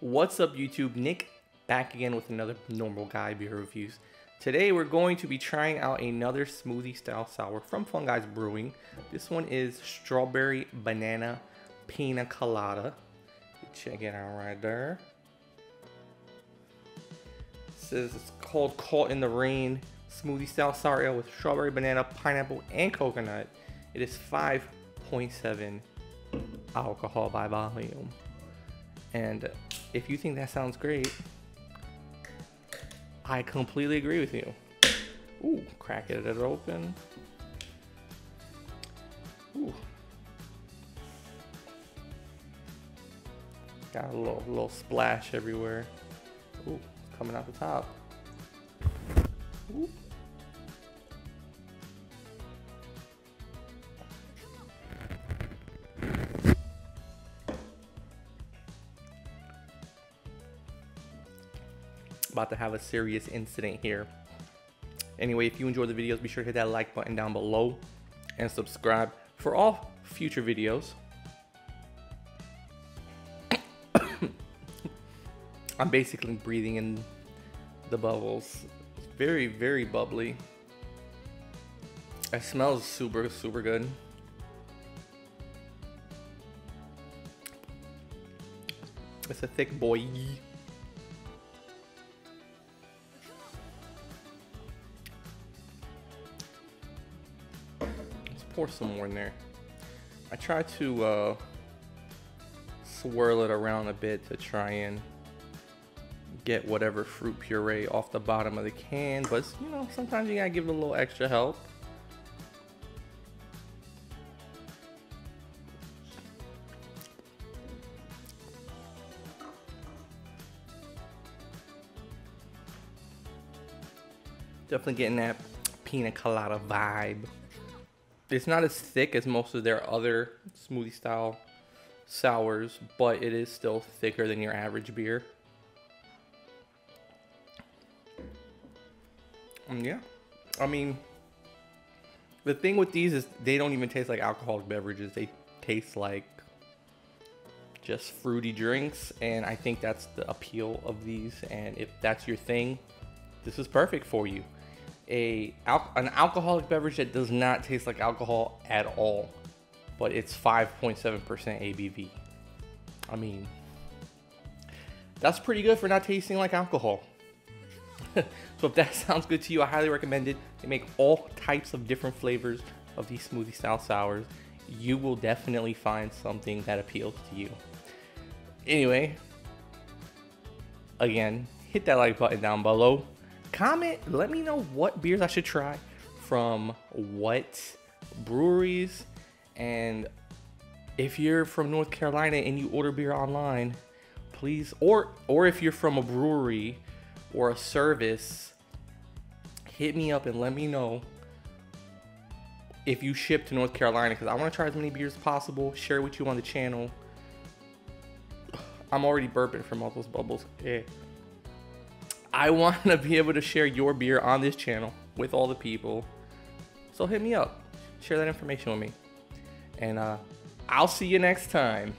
What's up YouTube, Nick back again with another Normal Guy Beer Reviews. Today we're going to be trying out another smoothie style sour from Fun Guys Brewing. This one is strawberry banana pina colada. Check it out right there. It says it's called Caught in the Rain smoothie style sour ale with strawberry, banana, pineapple, and coconut. It is 5.7 alcohol by volume. And if you think that sounds great, I completely agree with you. Ooh, crack it open. Ooh. Got a little splash everywhere. Ooh, coming out the top. Ooh. About to have a serious incident here. Anyway, if you enjoyed the videos, be sure to hit that like button down below and subscribe for all future videos. I'm basically breathing in the bubbles. It's very, very bubbly. It smells super, super good. It's a thick boy. Pour some more in there. I try to swirl it around a bit to try and get whatever fruit puree off the bottom of the can, but you know, sometimes you gotta give it a little extra help. Definitely getting that pina colada vibe. It's not as thick as most of their other smoothie style sours, but it is still thicker than your average beer. Yeah, I mean, the thing with these is they don't even taste like alcoholic beverages. They taste like just fruity drinks, and I think that's the appeal of these. And if that's your thing, this is perfect for you. An alcoholic beverage that does not taste like alcohol at all, but it's 5.7% ABV. I mean, that's pretty good for not tasting like alcohol. So if that sounds good to you, I highly recommend it. They make all types of different flavors of these smoothie style sours. You will definitely find something that appeals to you. Anyway, again, hit that like button down below. Comment, let me know what beers I should try from what breweries, and if you're from North Carolina and you order beer online, please, or if you're from a brewery or a service, hit me up and let me know if you ship to North Carolina, because I want to try as many beers as possible, share with you on the channel. I'm already burping from all those bubbles. Yeah. I want to be able to share your beer on this channel with all the people. So hit me up. Share that information with me. And I'll see you next time.